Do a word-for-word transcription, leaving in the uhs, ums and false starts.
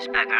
Spectre.